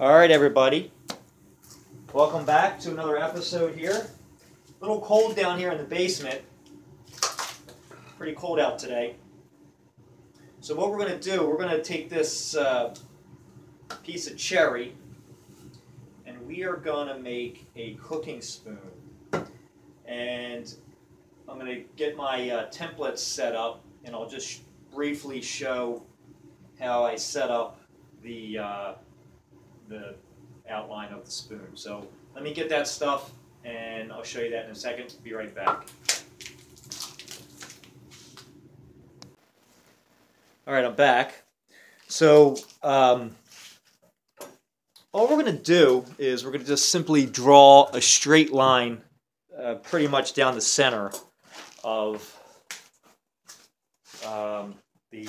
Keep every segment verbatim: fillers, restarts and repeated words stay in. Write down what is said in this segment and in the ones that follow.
All right, everybody. Welcome back to another episode here. A little cold down here in the basement. Pretty cold out today. So what we're going to do, we're going to take this uh, piece of cherry and we are going to make a cooking spoon. And I'm going to get my uh, templates set up and I'll just sh briefly show how I set up the, uh, the outline of the spoon. So let me get that stuff and I'll show you that in a second. Be right back. All right, I'm back. So um, all we're going to do is we're going to just simply draw a straight line uh, pretty much down the center of um, the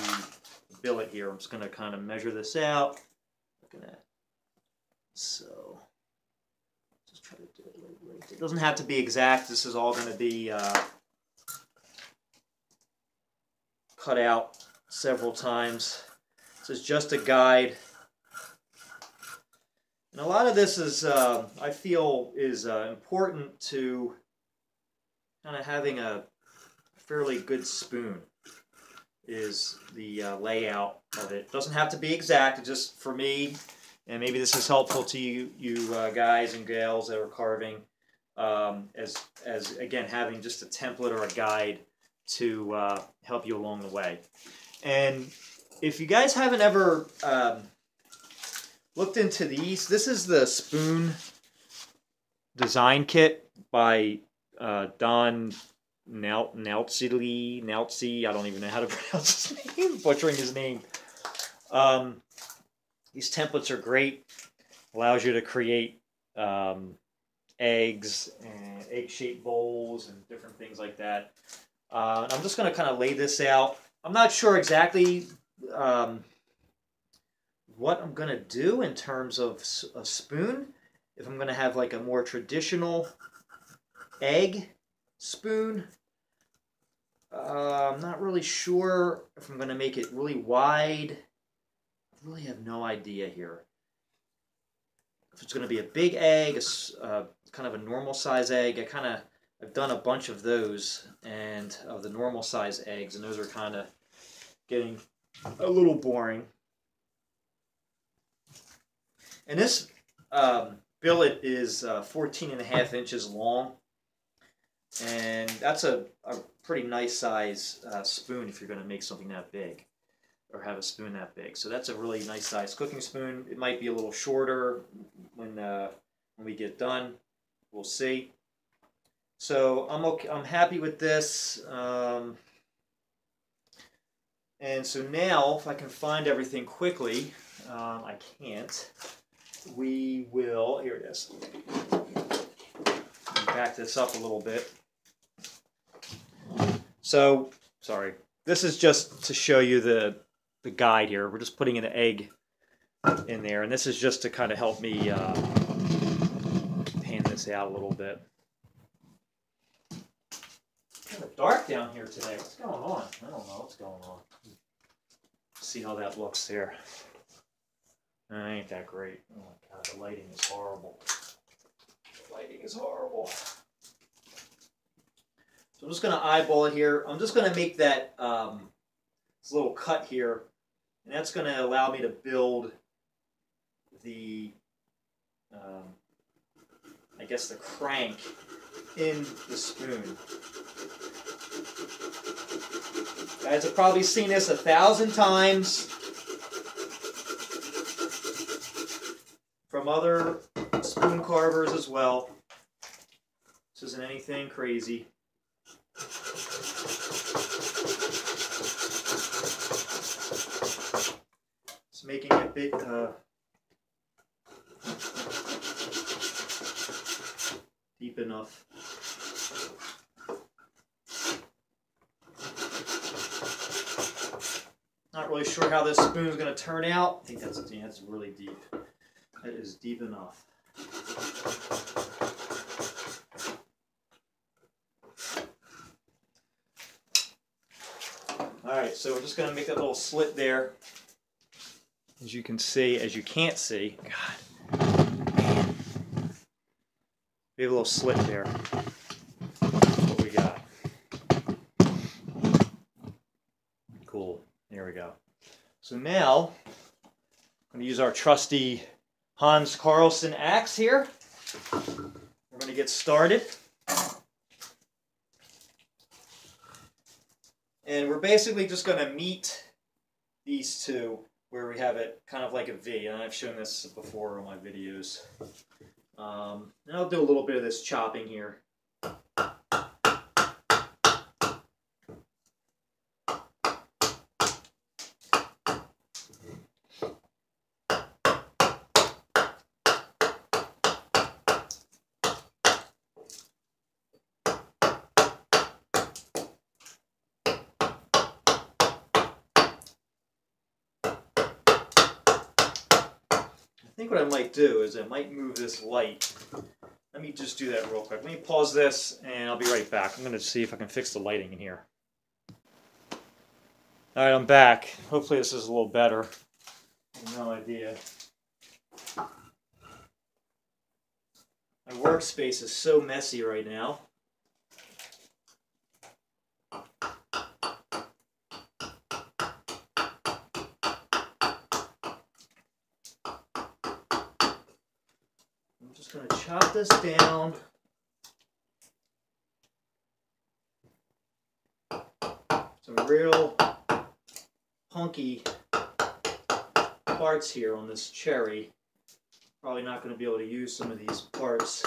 billet here. I'm just going to kind of measure this out. Looking at so just try to do it right there. It doesn't have to be exact. This is all going to be uh, cut out several times. This is just a guide, and a lot of this is uh, I feel is uh, important to kind of having a fairly good spoon is the uh, layout of it. It doesn't have to be exact. It just for me, and maybe this is helpful to you, you uh, guys and gals that are carving, um, as as again having just a template or a guide to uh, help you along the way. And if you guys haven't ever um, looked into these, this is the Spoon Design Kit by uh, Don Nautzi. Nautzi, I don't even know how to pronounce his name, butchering his name. Um, these templates are great. Allows you to create um, eggs and egg-shaped bowls and different things like that. Uh, and I'm just going to kind of lay this out. I'm not sure exactly um, what I'm going to do in terms of a spoon. If I'm going to have like a more traditional egg spoon. Uh, I'm not really sure if I'm going to make it really wide. I really have no idea here. If it's going to be a big egg, a, uh, kind of a normal size egg, I kind of... I've done a bunch of those and of the normal size eggs, and those are kind of getting a little boring. And this um, billet is uh, fourteen and a half inches long, and that's a, a pretty nice size uh, spoon if you're going to make something that big or have a spoon that big. So that's a really nice size cooking spoon. It might be a little shorter when, uh, when we get done. We'll see. So I'm okay, I'm happy with this, um, and so now if I can find everything quickly, um, I can't. We will. Here it is. Back this up a little bit. So sorry, this is just to show you the the guide here. We're just putting an egg in there, and this is just to kind of help me uh, pan this out a little bit. Kind of dark down here today. What's going on? I don't know what's going on. Let's see how that looks there. That ain't that great. Oh my god, the lighting is horrible. The lighting is horrible. So I'm just gonna eyeball it here. I'm just gonna make that um, this little cut here, and that's gonna allow me to build the, um, I guess, the crank in the spoon. You guys have probably seen this a thousand times from other spoon carvers as well. This isn't anything crazy. It's making it a bit uh, deep enough. Not really sure how this spoon is going to turn out. I think that's, that's really deep. That is deep enough. Alright, so we're just going to make that little slit there. As you can see, as you can't see. God, We have a little slit there. That's what we got. Cool. There we go. So now I'm going to use our trusty Hans Karlsson axe here. We're going to get started. And we're basically just going to meet these two where we have it kind of like a V. And I've shown this before on my videos. Um, and I'll do a little bit of this chopping here. I think what I might do is I might move this light. Let me just do that real quick. Let me pause this and I'll be right back. I'm going to see if I can fix the lighting in here. Alright, I'm back. Hopefully this is a little better. I have no idea. My workspace is so messy right now. I'm going to chop this down. Some real punky parts here on this cherry. Probably not going to be able to use some of these parts.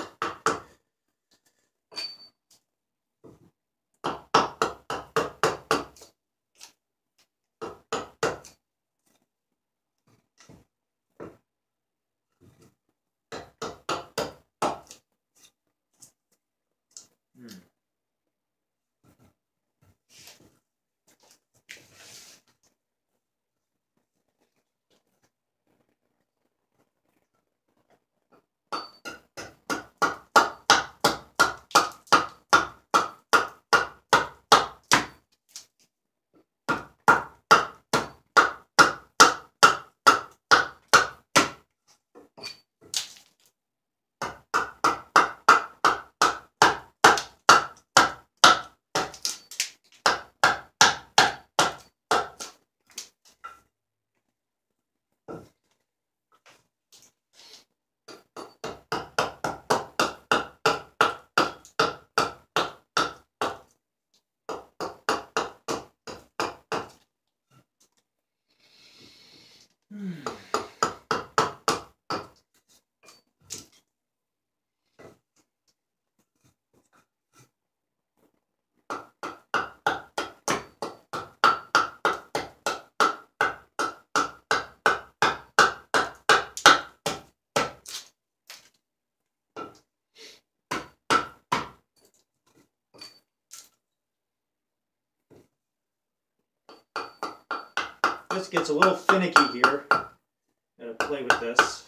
This gets a little finicky here. Gotta play with this.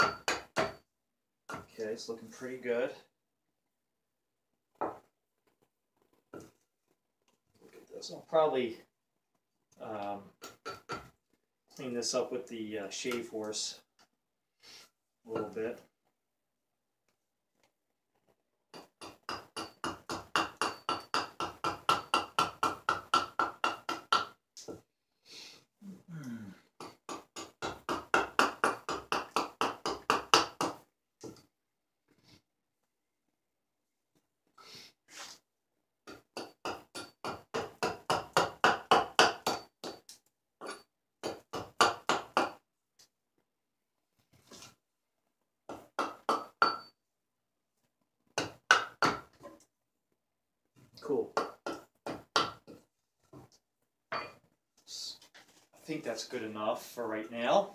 Okay, it's looking pretty good. Look at this. I'll probably um, clean this up with the uh, shave force a little bit. Cool. I think that's good enough for right now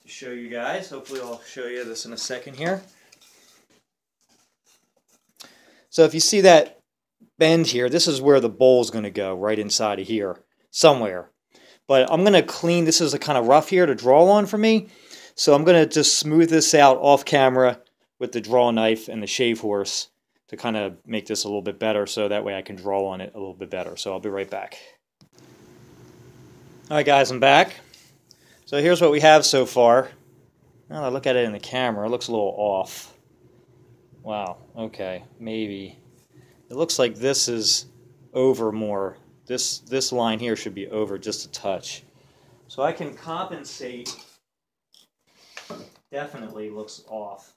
to show you guys. Hopefully I'll show you this in a second here. So if you see that bend here, this is where the bowl is going to go, right inside of here somewhere. But I'm going to clean, this is a kind of rough here to draw on for me. So I'm going to just smooth this out off camera with the draw knife and the shave horse to kind of make this a little bit better, so that way I can draw on it a little bit better. So I'll be right back. Alright guys, I'm back. So here's what we have so far. Now that I look at it in the camera, it looks a little off. Wow, okay, maybe. It looks like this is over more. This, this line here should be over just a touch. So I can compensate. Definitely looks off.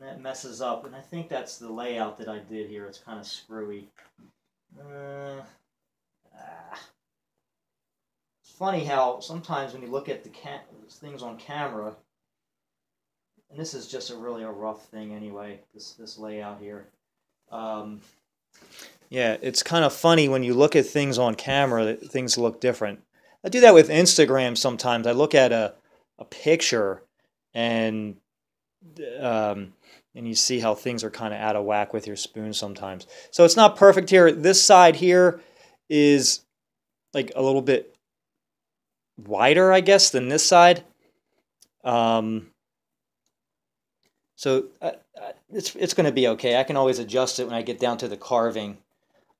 And that messes up, and I think that's the layout that I did here. It's kind of screwy. Uh, ah. It's funny how sometimes when you look at the ca things on camera, and this is just a really a rough thing anyway, this, this layout here. Um, yeah, it's kind of funny when you look at things on camera that things look different. I do that with Instagram sometimes. I look at a, a picture and... Um, and you see how things are kind of out of whack with your spoon sometimes. So it's not perfect here. This side here is like a little bit wider, I guess, than this side. Um, so I, I, it's, it's going to be okay. I can always adjust it when I get down to the carving.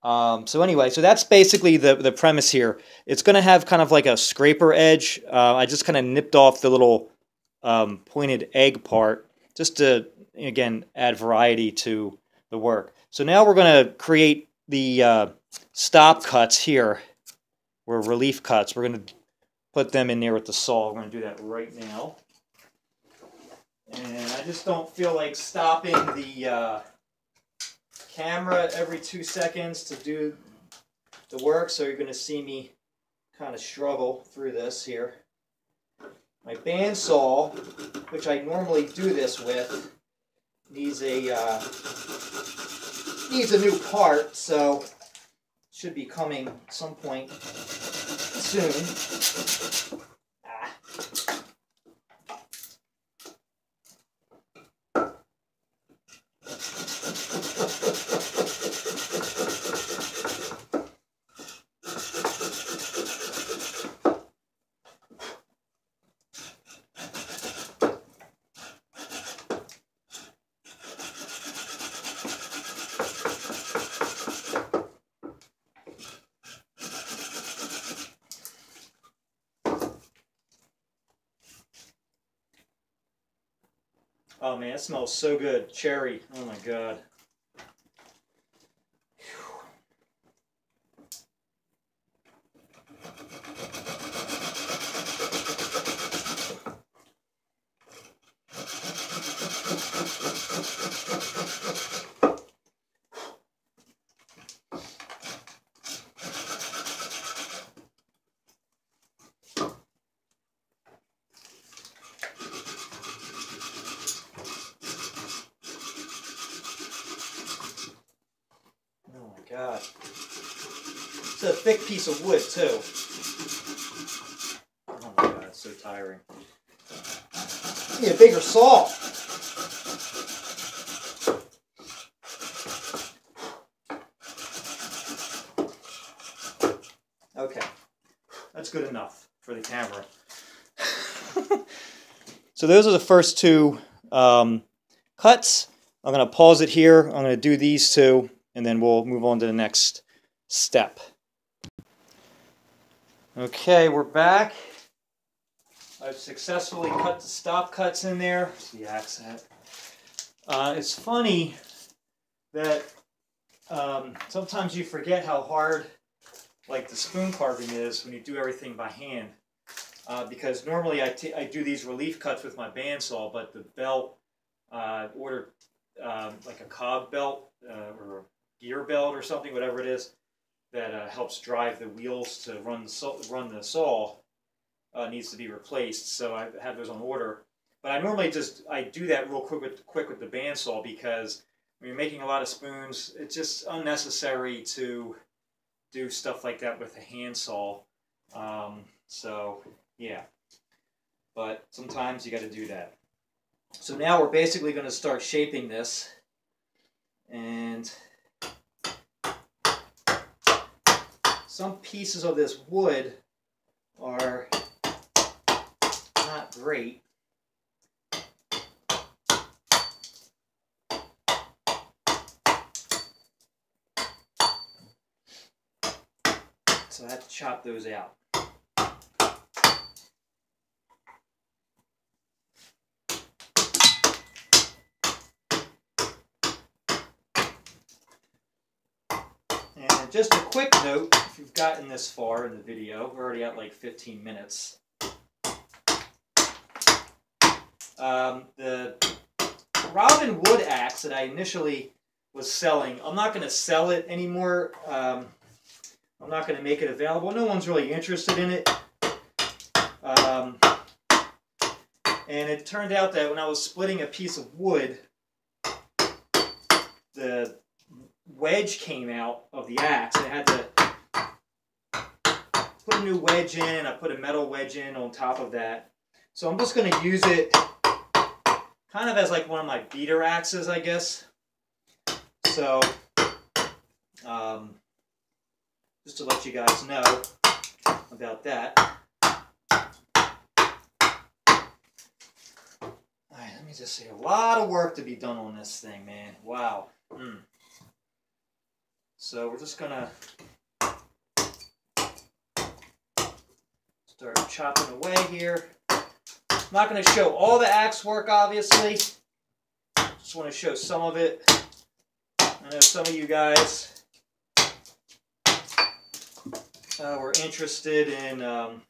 Um, so anyway, so that's basically the, the premise here. It's going to have kind of like a scraper edge. Uh, I just kind of nipped off the little um, pointed egg part, just to, again, add variety to the work. So now we're going to create the uh, stop cuts here, or relief cuts. We're going to put them in there with the saw. We're going to do that right now. And I just don't feel like stopping the uh, camera every two seconds to do the work, so you're going to see me kind of struggle through this here. My bandsaw, which I normally do this with, needs a uh, needs a new part, so should be coming at some point soon. Ah. Oh man, it smells so good. Cherry. Oh my god. God. It's a thick piece of wood, too. Oh my god, it's so tiring. I need a bigger saw. Okay. That's good enough for the camera. So those are the first two um, cuts. I'm going to pause it here. I'm going to do these two, and then we'll move on to the next step. Okay, we're back. I've successfully cut the stop cuts in there. The axe hat. Uh, it's funny that um, sometimes you forget how hard, like, the spoon carving is when you do everything by hand. Uh, because normally I, t I do these relief cuts with my bandsaw, but the belt, uh, ordered um, like a cob belt uh, or gear belt or something, whatever it is, that uh, helps drive the wheels to run the saw, run the saw uh, needs to be replaced. So I have those on order. But I normally just, I do that real quick with, quick with the bandsaw, because when you're making a lot of spoons, it's just unnecessary to do stuff like that with a handsaw. Um, so, yeah. But sometimes you got to do that. So now we're basically going to start shaping this. And some pieces of this wood are not great. So I have to chop those out. And just a quick note, if you've gotten this far in the video, we're already at like fifteen minutes. Um, the Robin Wood axe that I initially was selling, I'm not going to sell it anymore. Um, I'm not going to make it available. No one's really interested in it. Um, and it turned out that when I was splitting a piece of wood, the wedge came out of the axe. I had to put a new wedge in, and I put a metal wedge in on top of that. So I'm just going to use it kind of as like one of my beater axes, I guess. So, um, just to let you guys know about that. Alright, let me just say, a lot of work to be done on this thing, man. Wow. Mm. So we're just going to start chopping away here. I'm not going to show all the axe work, obviously. Just want to show some of it. I know some of you guys uh, were interested in um,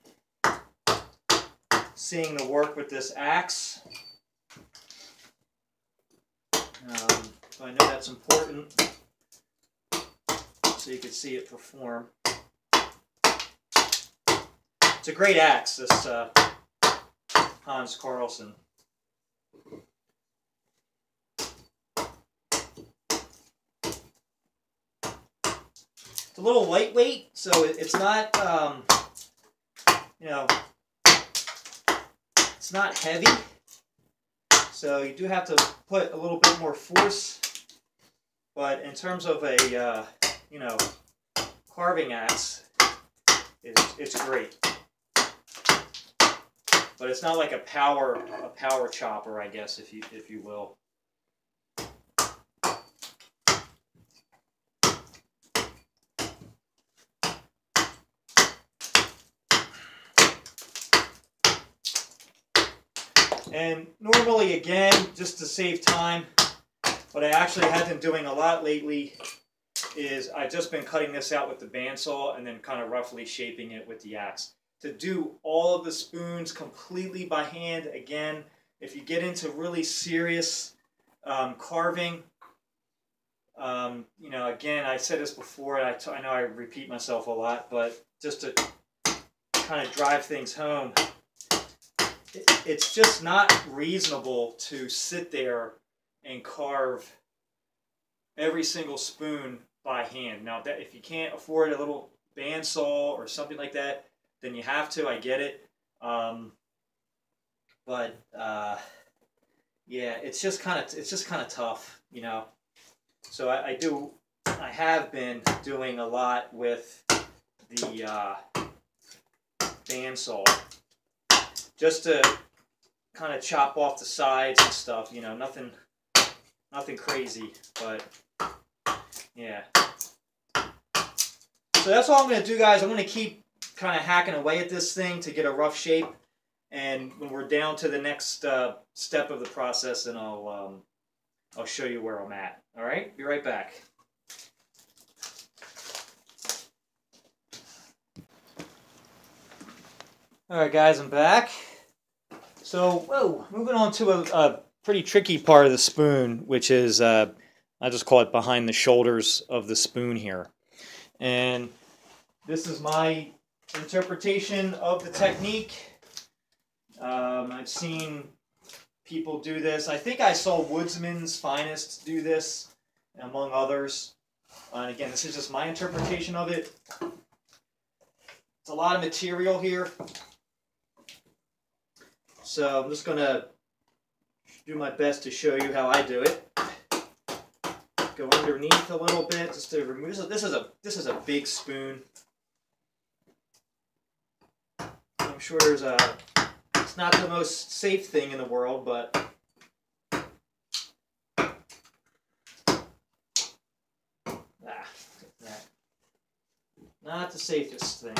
seeing the work with this axe. Um, I know that's important, so you can see it perform. It's a great axe, this uh, Hans Karlsson. It's a little lightweight, so it's not, um, you know, it's not heavy. So you do have to put a little bit more force. But in terms of a, uh, you know, carving axe, it's, it's great. But it's not like a power a power chopper, I guess, if you if you will. And normally, again, just to save time, what I actually have been doing a lot lately is I've just been cutting this out with the bandsaw and then kind of roughly shaping it with the axe. To do all of the spoons completely by hand, again, if you get into really serious um, carving, um, you know, again, I said this before, and I, t I know I repeat myself a lot, but just to kind of drive things home, it, it's just not reasonable to sit there and carve every single spoon by hand. Now, that, if you can't afford a little bandsaw or something like that, then you have to, I get it. Um, but uh, yeah, it's just kind of it's just kind of tough, you know. So I, I do I have been doing a lot with the uh, bandsaw, just to kind of chop off the sides and stuff, you know, nothing nothing crazy, but yeah. So that's all I'm gonna do, guys. I'm gonna keep kind of hacking away at this thing to get a rough shape, and when we're down to the next uh, step of the process, then I'll um, I'll show you where I'm at. All right, be right back. All right, guys, I'm back. So, whoa, moving on to a, a pretty tricky part of the spoon, which is uh, I just call it behind the shoulders of the spoon here, and this is my interpretation of the technique. Um, I've seen people do this. I think I saw Woodsman's Finest do this, among others. Uh, and again, this is just my interpretation of it. It's a lot of material here. So I'm just going to do my best to show you how I do it. Go underneath a little bit just to remove. So this is a, this is a big spoon. Sure, there's a, it's not the most safe thing in the world, but ah, that. Not the safest thing.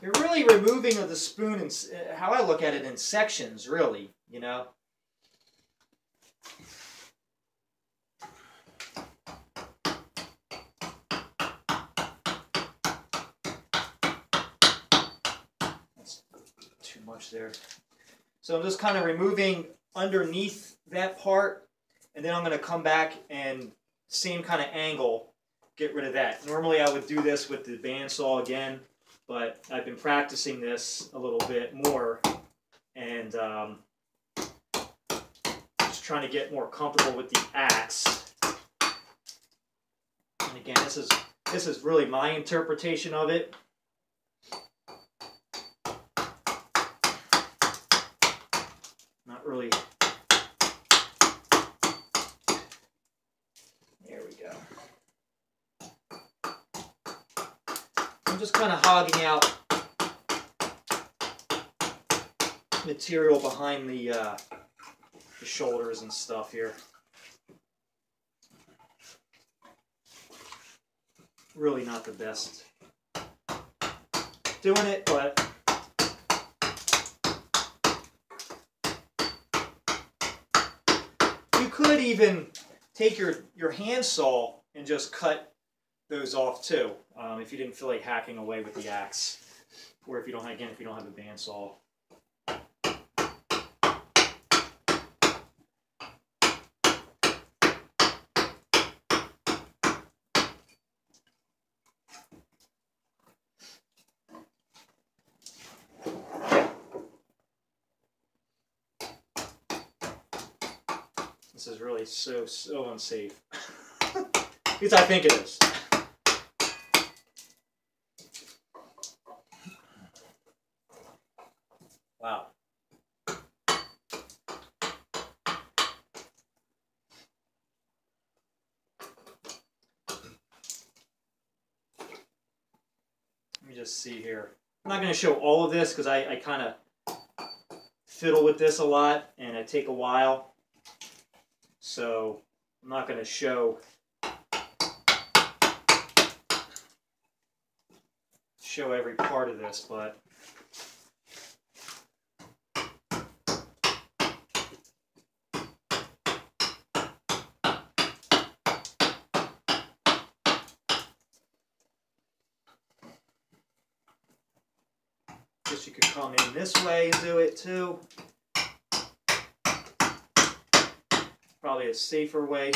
you're really removing of the spoon, and how I look at it, in sections, really, you know. That's too much there. So I'm just kind of removing underneath that part, and then I'm going to come back and same kind of angle, get rid of that. Normally I would do this with the bandsaw again, but I've been practicing this a little bit more, and um, just trying to get more comfortable with the axe. And again, this is this is really my interpretation of it. Not really. There we go. I'm just kind of hogging out material behind the, uh, the shoulders and stuff here. Really not the best doing it, but could even take your, your handsaw and just cut those off too, um, if you didn't feel like hacking away with the axe, or if you don't, again, if you don't have a bandsaw. This is really so, so unsafe. At least I think it is. Wow. Let me just see here. I'm not going to show all of this because I, I kind of fiddle with this a lot and it takes a while. So I'm not going to show show every part of this, but guess you could come in this way and do it too. Probably a safer way.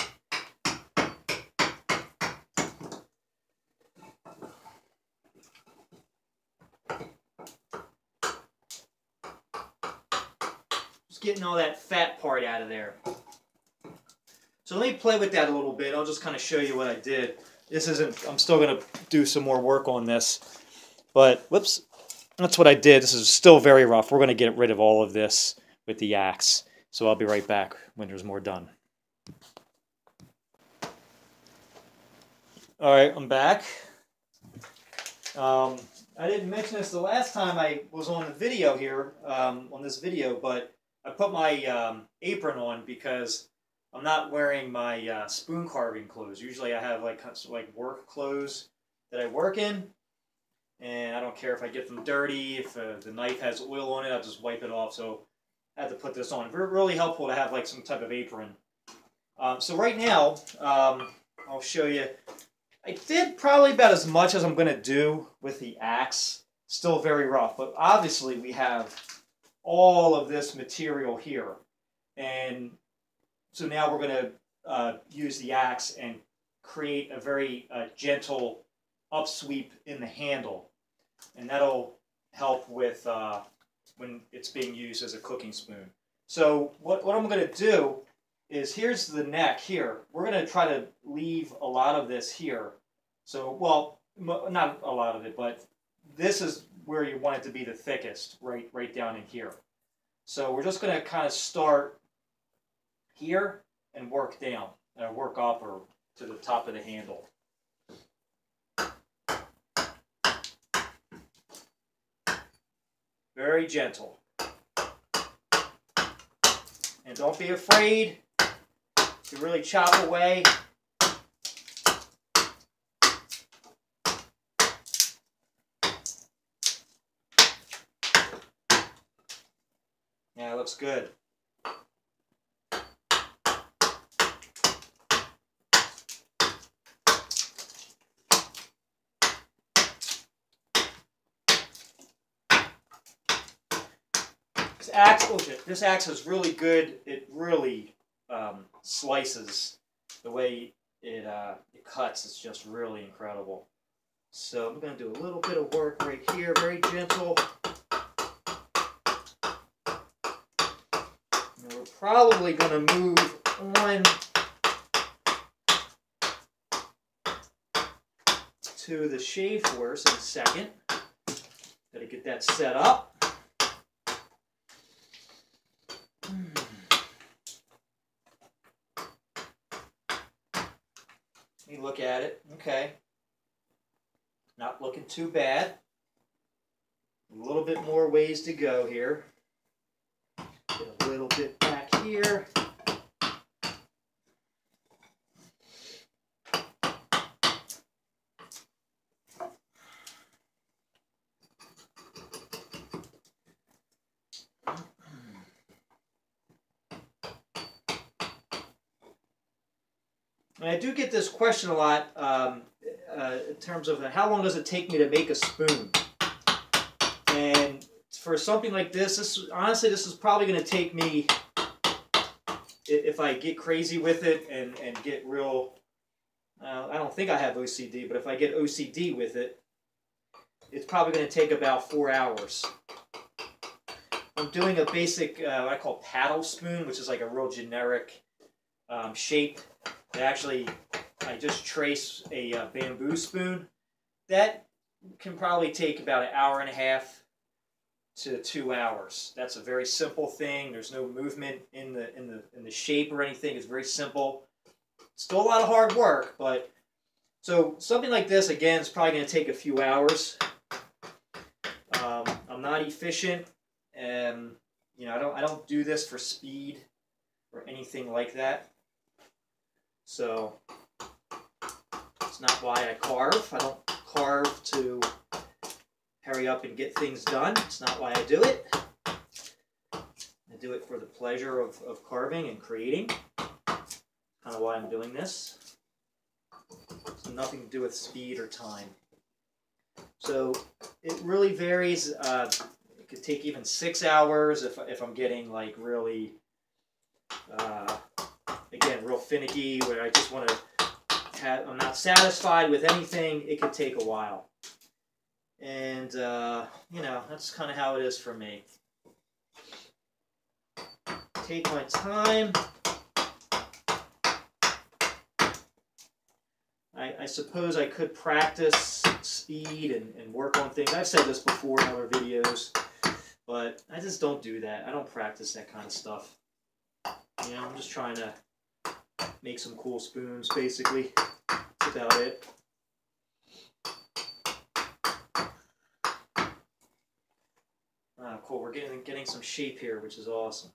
Just getting all that fat part out of there. So let me play with that a little bit. I'll just kind of show you what I did. This isn't, I'm still going to do some more work on this. But, whoops, that's what I did. This is still very rough. We're going to get rid of all of this with the axe. So I'll be right back when there's more done. All right, I'm back. Um, I didn't mention this the last time I was on the video here, um, on this video, but I put my um, apron on because I'm not wearing my uh, spoon carving clothes. Usually I have like, like work clothes that I work in, and I don't care if I get them dirty. If uh, the knife has oil on it, I'll just wipe it off. So I had to put this on. Really helpful to have like some type of apron. Um, so right now, um, I'll show you. I did probably about as much as I'm going to do with the axe. Still very rough, but obviously we have all of this material here. And so now we're going to uh, use the axe and create a very uh, gentle upsweep in the handle. And that'll help with uh, when it's being used as a cooking spoon. So what, what I'm going to do is, here's the neck here. We're going to try to leave a lot of this here. So, well, m not a lot of it, but this is where you want it to be the thickest, right, right down in here. So we're just going to kind of start here and work down, uh, work up or to the top of the handle. Very gentle. And don't be afraid to really chop away. looks good. This axe, oh shit, this axe is really good. It really um, slices. The way it uh, it cuts is just really incredible. So I'm going to do a little bit of work right here, very gentle. And we're probably going to move on to the shave force in a second. Got to get that set up. Let me look at it. Okay. Not looking too bad. A little bit more ways to go here. Get a little bit back here. And I do get this question a lot um, uh, in terms of how long does it take me to make a spoon? And for something like this, this honestly, this is probably going to take me, if I get crazy with it and, and get real, uh, I don't think I have O C D, but if I get O C D with it, it's probably going to take about four hours. I'm doing a basic, uh, what I call paddle spoon, which is like a real generic um, shape. Actually, I just trace a uh, bamboo spoon. That can probably take about an hour and a half to two hours. That's a very simple thing. There's no movement in the in the in the shape or anything. It's very simple. Still a lot of hard work, but so something like this again is probably going to take a few hours. Um, I'm not efficient, and you know I don't I don't do this for speed or anything like that. So, it's not why I carve. I don't carve to hurry up and get things done. It's not why I do it. I do it for the pleasure of, of carving and creating. Kind of why I'm doing this. It's nothing to do with speed or time. So, it really varies. Uh, it could take even six hours if, if I'm getting like really... Uh, Again, real finicky, where I just want to have, I'm not satisfied with anything, it could take a while. And, uh, you know, that's kind of how it is for me. Take my time. I, I suppose I could practice speed and, and work on things. I've said this before in other videos, but I just don't do that. I don't practice that kind of stuff. You know, I'm just trying to make some cool spoons, basically. That's about it. Ah, cool. We're getting getting some shape here, which is awesome.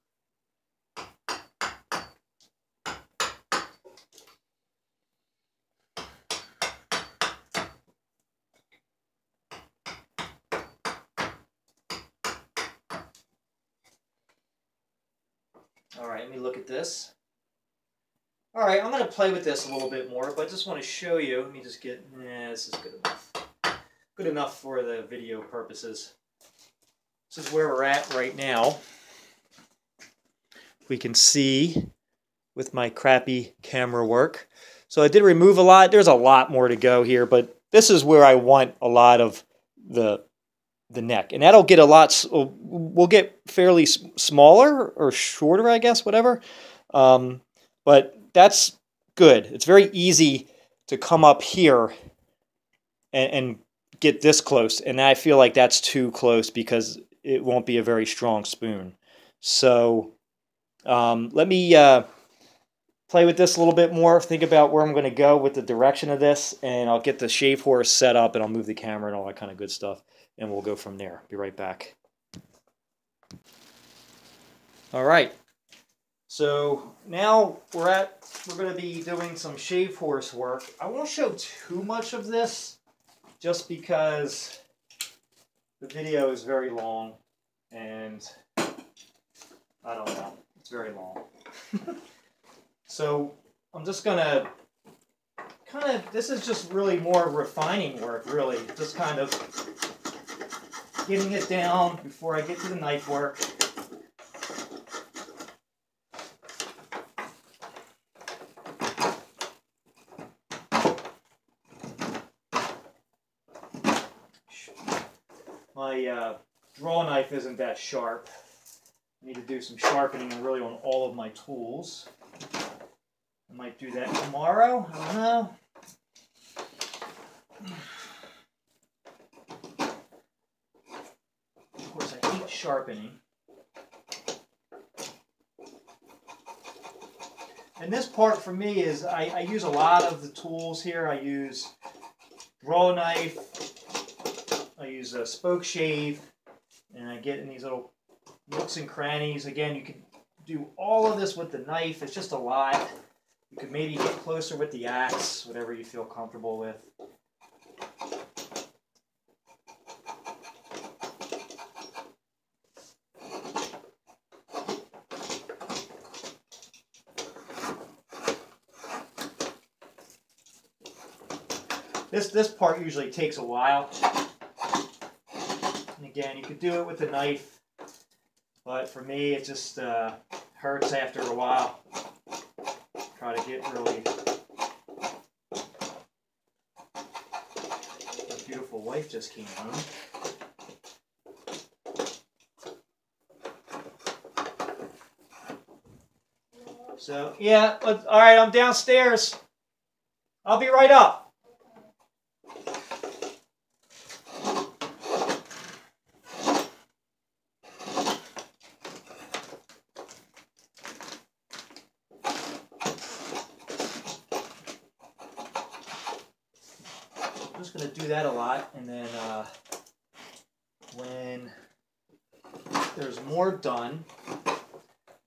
All right, let me look at this. All right, I'm going to play with this a little bit more, but I just want to show you. Let me just get, yeah, this is good enough. Good enough for the video purposes. This is where we're at right now. We can see with my crappy camera work. So I did remove a lot. There's a lot more to go here, but this is where I want a lot of the, the neck. And that'll get a lot, we'll get fairly smaller or shorter, I guess, whatever. Um, but... That's good. It's very easy to come up here and, and get this close. And I feel like that's too close because it won't be a very strong spoon. So um, let me uh, play with this a little bit more. Think about where I'm going to go with the direction of this. And I'll get the shave horse set up and I'll move the camera and all that kind of good stuff. And we'll go from there. Be right back. All right. So now we're at, we're going to be doing some shave horse work. I won't show too much of this just because the video is very long and I don't know. It's very long. So I'm just going to kind of, this is just really more refining work, really. Just kind of getting it down before I get to the knife work. My uh, draw knife isn't that sharp. I need to do some sharpening really on all of my tools. I might do that tomorrow. I don't know. Of course, I hate sharpening. And this part for me is I, I use a lot of the tools here. I use draw knife. I use a spoke shave, and I get in these little nooks and crannies. Again, you can do all of this with the knife. It's just a lot. You could maybe get closer with the axe, whatever you feel comfortable with. This, this part usually takes a while. And again, you could do it with a knife, but for me, it just uh, hurts after a while. Try to get really my beautiful wife just came home. So yeah, all right, I'm downstairs. I'll be right up. That a lot, and then uh, when there's more done,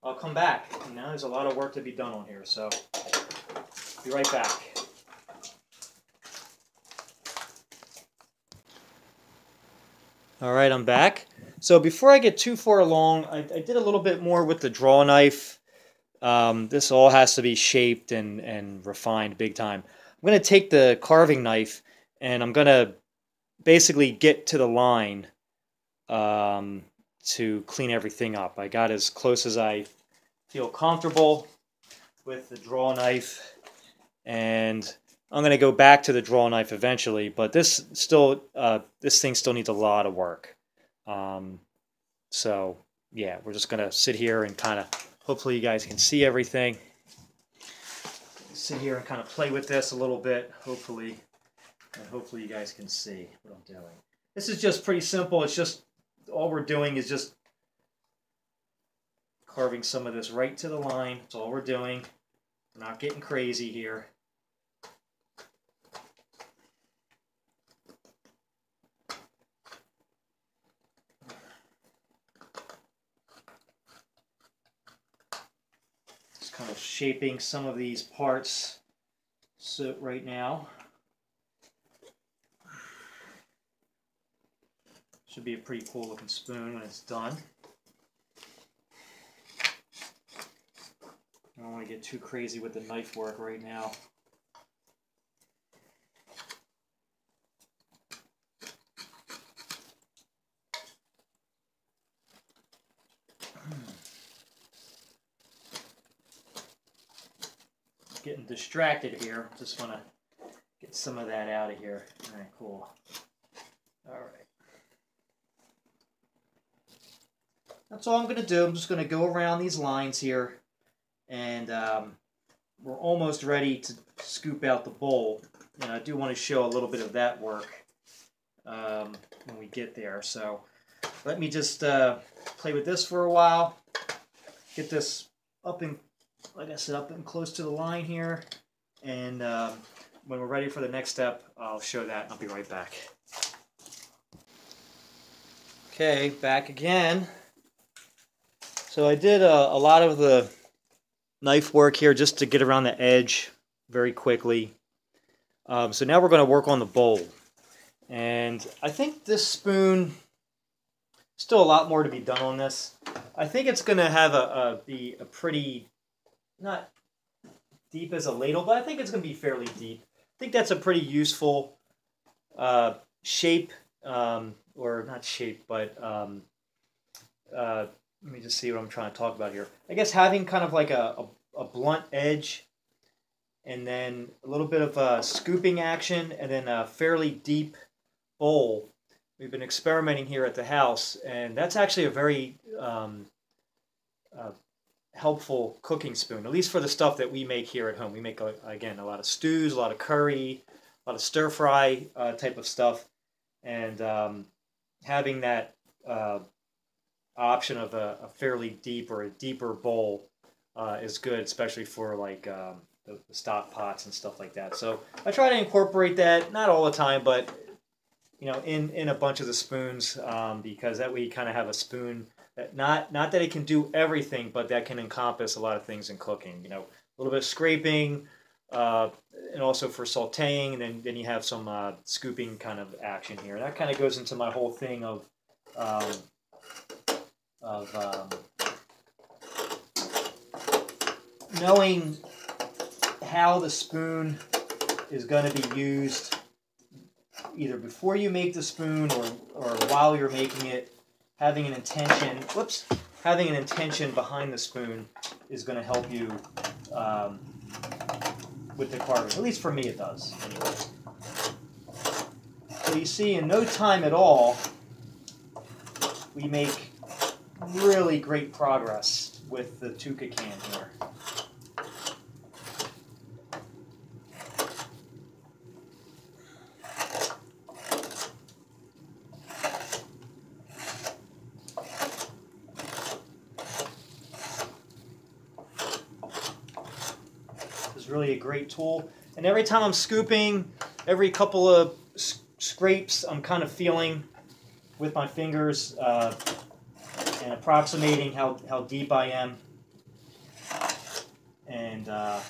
I'll come back. You know, there's a lot of work to be done on here, so be right back. All right, I'm back. So before I get too far along, I, I did a little bit more with the draw knife. Um, this all has to be shaped and, and refined big time. I'm going to take the carving knife, and I'm going to basically get to the line um, to clean everything up. I got as close as I feel comfortable with the draw knife. And I'm going to go back to the draw knife eventually. But this still, uh, this thing still needs a lot of work. Um, so, yeah, we're just going to sit here and kind of, hopefully you guys can see everything. Sit here and kind of play with this a little bit, hopefully. And hopefully you guys can see what I'm doing. This is just pretty simple. It's just, all we're doing is just carving some of this right to the line. That's all we're doing. We're not getting crazy here. Just kind of shaping some of these parts so right now. Should be a pretty cool looking spoon when it's done. I don't want to get too crazy with the knife work right now. Getting distracted here. Just want to get some of that out of here. All right, cool. All right. That's all I'm going to do. I'm just going to go around these lines here, and um, we're almost ready to scoop out the bowl. And I do want to show a little bit of that work um, when we get there. So let me just uh, play with this for a while. Get this up and, like I said, up and close to the line here. And um, when we're ready for the next step, I'll show that. And I'll be right back. Okay, back again. So I did a, a lot of the knife work here just to get around the edge very quickly. Um, so now we're going to work on the bowl. And I think this spoon Still a lot more to be done on this. I think it's going to have a, a be a pretty, not deep as a ladle, but I think it's going to be fairly deep. I think that's a pretty useful uh, shape, um, or not shape, but um, uh, let me just see what I'm trying to talk about here. I guess having kind of like a, a, a blunt edge, and then a little bit of a scooping action, and then a fairly deep bowl. We've been experimenting here at the house, and that's actually a very um, uh, helpful cooking spoon, at least for the stuff that we make here at home. We make, again, a lot of stews, a lot of curry, a lot of stir-fry uh, type of stuff, and um, having that uh, option of a, a fairly deep or a deeper bowl uh, is good, especially for, like, um, the, the stock pots and stuff like that. So I try to incorporate that, not all the time, but you know, in, in a bunch of the spoons, um, because that way you kind of have a spoon that not, not that it can do everything, but that can encompass a lot of things in cooking, you know, a little bit of scraping, uh, and also for sauteing, and then, then you have some uh, scooping kind of action here. And that kind of goes into my whole thing of, um, of um, knowing how the spoon is going to be used either before you make the spoon or, or while you're making it. Having an intention, whoops, having an intention behind the spoon is going to help you um, with the carving. At least for me it does. Anyway. So you see, in no time at all, we make really great progress with the Tuca can here. Really a great tool, and every time I'm scooping, every couple of scrapes, I'm kind of feeling with my fingers uh, and approximating how, how deep I am, and uh,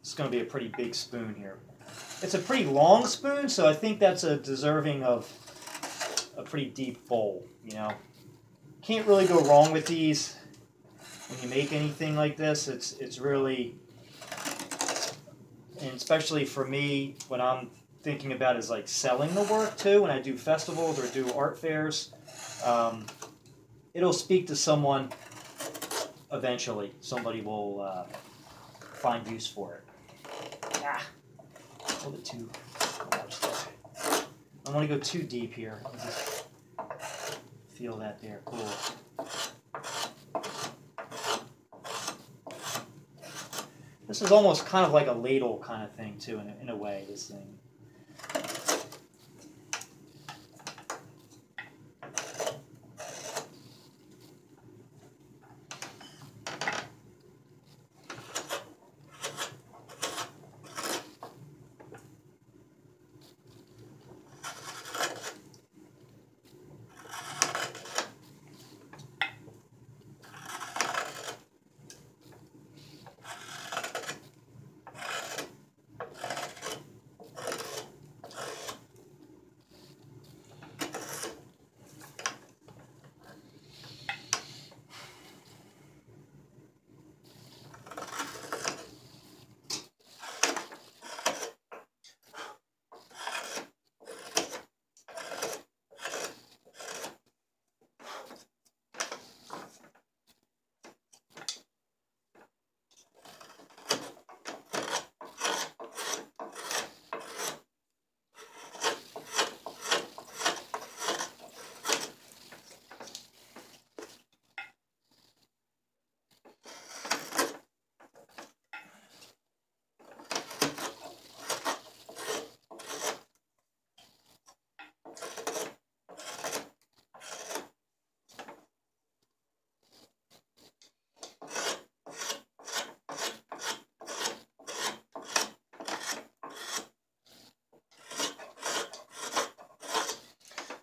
it's going to be a pretty big spoon here. It's a pretty long spoon, so I think that's a deserving of a pretty deep bowl, you know. Can't really go wrong with these when you make anything like this. It's it's really, and especially for me, what I'm thinking about is like selling the work too. When I do festivals or do art fairs, um, it'll speak to someone eventually. Somebody will uh, find use for it. Ah, a little bit too much stuff. I don't want to go too deep here. I'll just feel that there. Cool. This is almost kind of like a ladle kind of thing, too, in a, in a way, this thing.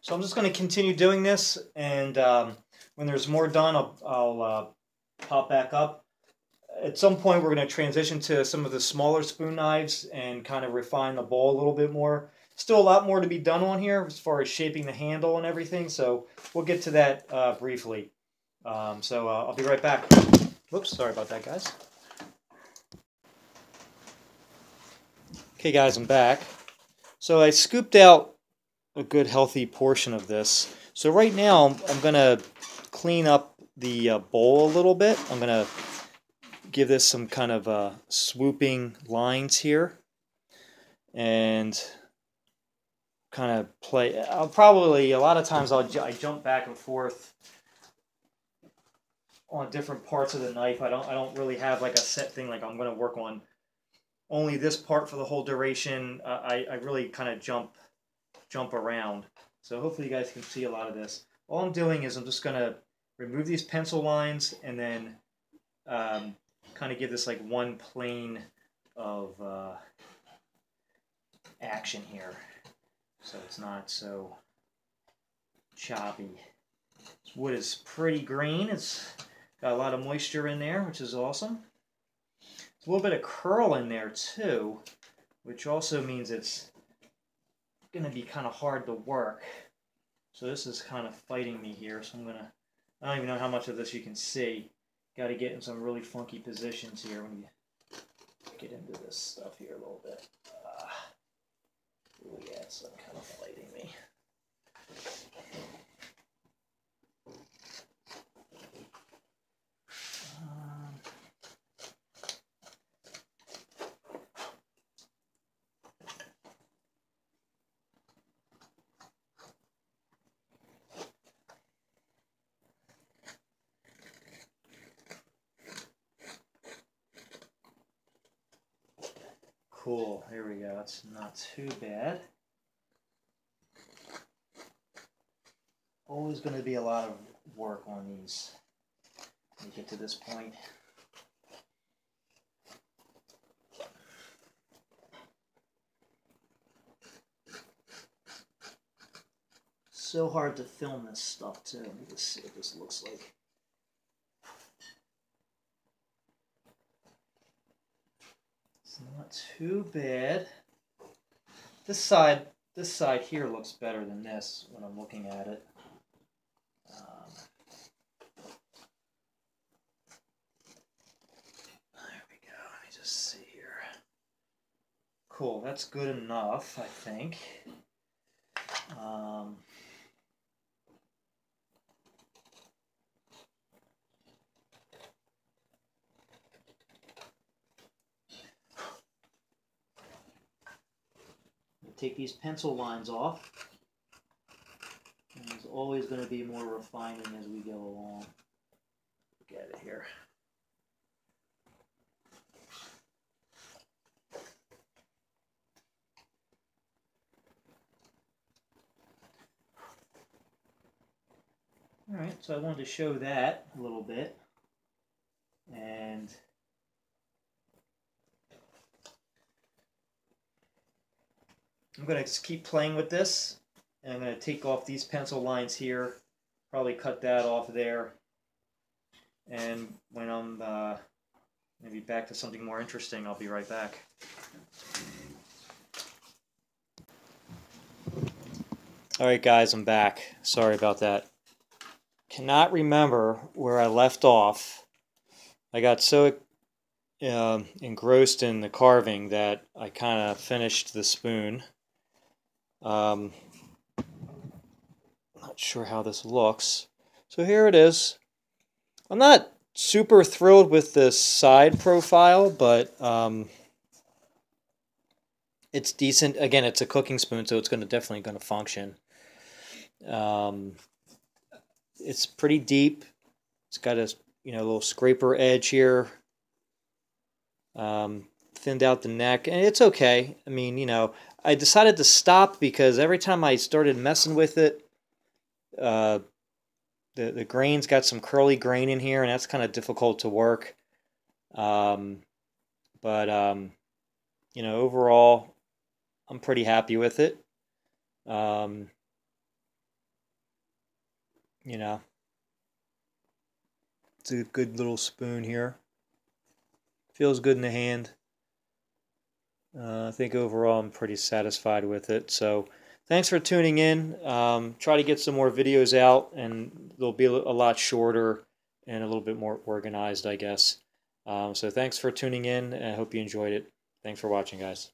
So I'm just going to continue doing this, and um, when there's more done, I'll, I'll uh, pop back up. at some point we're going to transition to some of the smaller spoon knives and kind of refine the bowl a little bit more. Still a lot more to be done on here as far as shaping the handle and everything, so we'll get to that uh, briefly. Um, so uh, I'll be right back. Whoops, sorry about that, guys. Okay, guys, I'm back. So I scooped out a good healthy portion of this. So right now I'm going to clean up the uh, bowl a little bit. I'm going to give this some kind of uh, swooping lines here. And kind of play. I'll probably a lot of times I'll I jump back and forth on different parts of the knife. I don't I don't really have like a set thing like I'm going to work on only this part for the whole duration. Uh, I I really kind of jump jump around. So hopefully you guys can see a lot of this. All I'm doing is I'm just going to remove these pencil lines and then um, kind of give this like one plane of uh, action here. So it's not so choppy. This wood is pretty green. It's got a lot of moisture in there, which is awesome. There's a little bit of curl in there too, which also means it's going to be kind of hard to work. So this is kind of fighting me here. So I'm going to, I don't even know how much of this you can see. Got to get in some really funky positions here when you get into this stuff here a little bit. Uh, Oh yeah, it's kind of fighting me. Um, cool. Here we go. It's not too bad. Always going to be a lot of work on these when you get to this point. So hard to film this stuff too. Let me just see what this looks like. Not too bad. This side, this side here looks better than this when I'm looking at it. Um, there we go. Let me just see here. Cool. That's good enough, I think. Um, Take these pencil lines off. And there's always going to be more refining as we go along. Look at it here. All right, so I wanted to show that a little bit. And I'm going to keep playing with this, and I'm going to take off these pencil lines here, probably cut that off there, and when I'm uh, maybe back to something more interesting, I'll be right back. Alright guys, I'm back. Sorry about that. Cannot remember where I left off. I got so uh, engrossed in the carving that I kind of finished the spoon. Um, not sure how this looks. So here it is. I'm not super thrilled with this side profile, but um, it's decent. Again, it's a cooking spoon, so it's going to definitely going to function. Um, it's pretty deep. It's got a you know little scraper edge here. Um, thinned out the neck, and it's okay. I mean, you know. I decided to stop because every time I started messing with it, uh, the, the grain's got some curly grain in here, and that's kind of difficult to work. Um, but, um, you know, overall, I'm pretty happy with it. Um, you know, it's a good little spoon here. Feels good in the hand. Uh, I think overall I'm pretty satisfied with it. So thanks for tuning in. Um, try to get some more videos out, and they'll be a lot shorter and a little bit more organized, I guess. Um, so thanks for tuning in, and I hope you enjoyed it. Thanks for watching, guys.